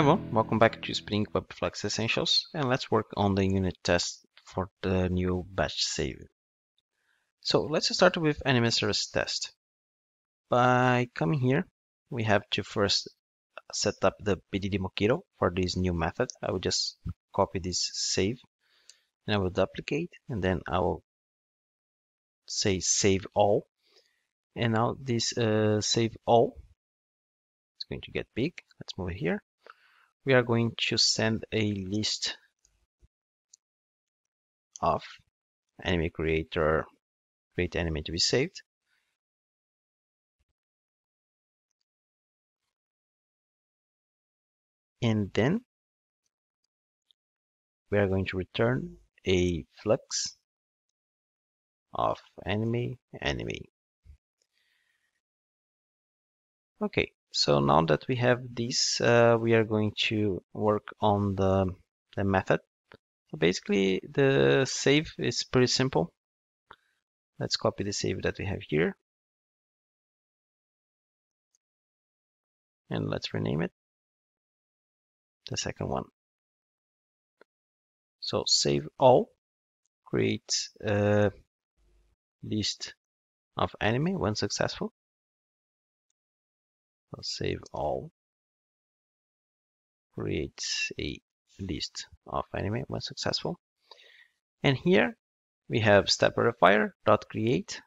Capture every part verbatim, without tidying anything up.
everyone, welcome back to Spring WebFlux Essentials, and let's work on the unit test for the new batch save. So let's start with Anime Service test. By coming here, we have to first set up the B D D Mockito for this new method. I will just copy this save, and I will duplicate, and then I will say save all. And now this uh, save all is going to get big. Let's move it here. We are going to send a list of anime creator, create anime to be saved. And then we are going to return a flux of anime, anime. Okay, so now that we have this, uh, we are going to work on the, the method. So basically, the save is pretty simple. Let's copy the save that we have here. And let's rename it. The second one. So save all, create a list of anime when successful. So save all, create a list of anime when successful. And here we have step verifier dot create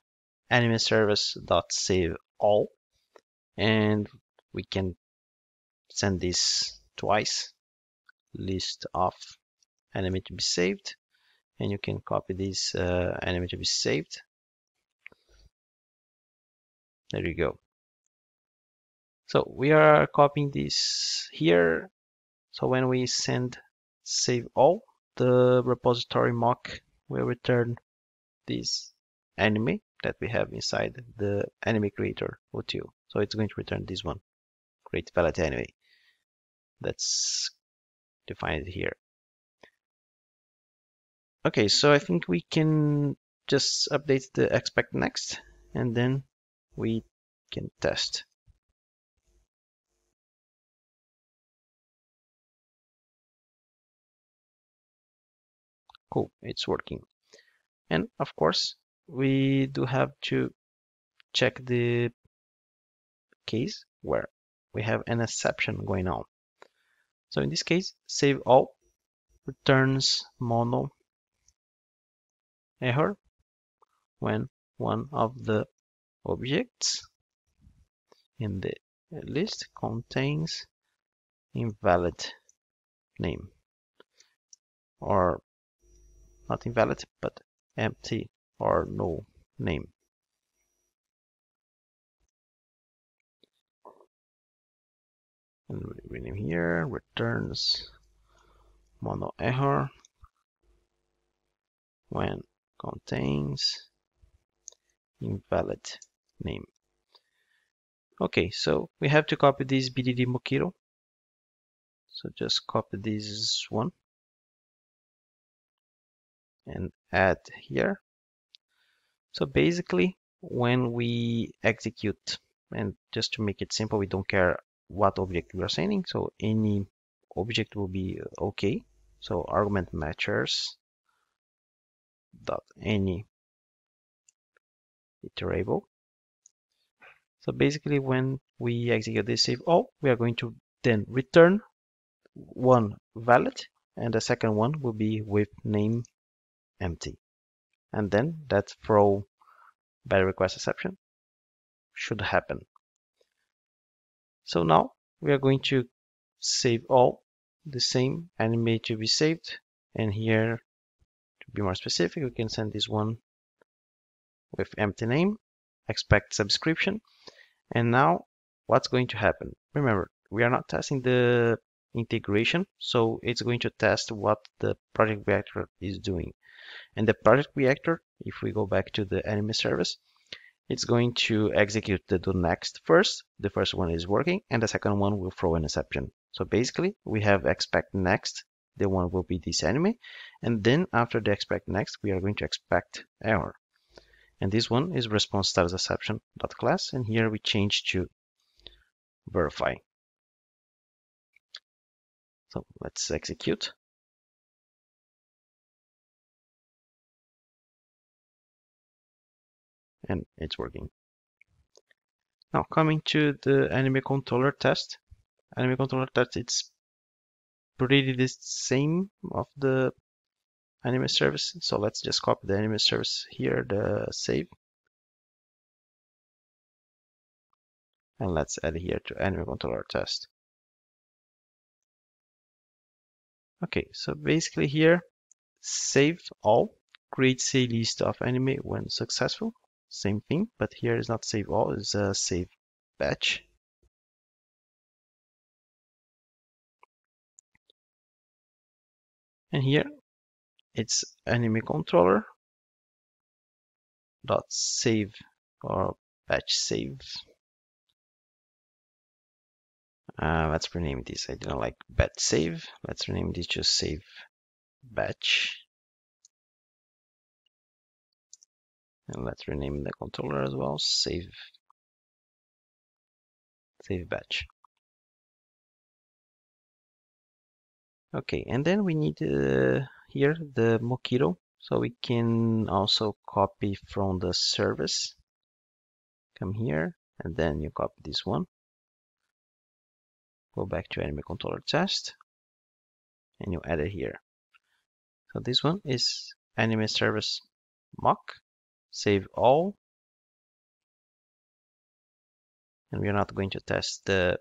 anime service dot save all, and we can send this twice. List of anime to be saved, and you can copy this uh, anime to be saved. There you go. So we are copying this here, so when we send save all, the repository mock will return this anime that we have inside the anime creator O two. So it's going to return this one, create valid anime. That's defined here. Okay, so I think we can just update the expect next, and then we can test. Cool, it's working. And of course, we do have to check the case where we have an exception going on. So in this case, save all returns mono error when one of the objects in the list contains invalid name, or not invalid but empty or no name. And rename here, returns mono error when contains invalid name. Okay, so we have to copy this B D D Mockito. So just copy this one and add here. So basically, when we execute, and just to make it simple, we don't care what object we are sending, so any object will be okay. So argument matchers dot any iterable. So basically, when we execute this save all, we are going to then return one valid, and the second one will be with name empty, and then that throw by request exception should happen. So now we are going to save all the same anime to be saved, and here to be more specific, we can send this one with empty name, expect subscription. And now what's going to happen? Remember, we are not testing the integration, so it's going to test what the Project Reactor is doing. And the Project Reactor, if we go back to the Anime Service, it's going to execute the do next first. The first one is working, and the second one will throw an exception. So basically, we have expect next, the one will be this anime, and then after the expect next, we are going to expect error. And this one is response status exception dot class, and here we change to verify. So let's execute. And it's working. Now coming to the anime controller test. Anime controller test, it's pretty the same of the anime service. So let's just copy the anime service here, the save. And let's add here to anime controller test. Okay, so basically here, save all, creates a list of anime when successful. Same thing, but here is not save all, it's a save batch. And here it's anime controller dot save or batch save. Uh, let's rename this. I didn't like batch save. Let's rename this just save batch. And let's rename the controller as well. Save save batch. Okay, and then we need uh, here the Mockito, so we can also copy from the service. Come here, and then you copy this one. Go back to anime controller test, and you add it here. So this one is anime service mock, save all, and we are not going to test the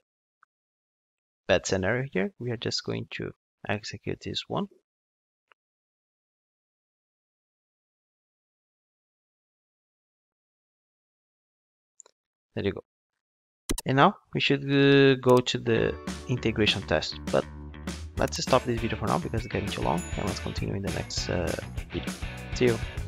bad scenario here. We are just going to execute this one. There you go. And now we should uh, go to the integration test, but let's stop this video for now because it's getting too long, and let's continue in the next uh, video. See you.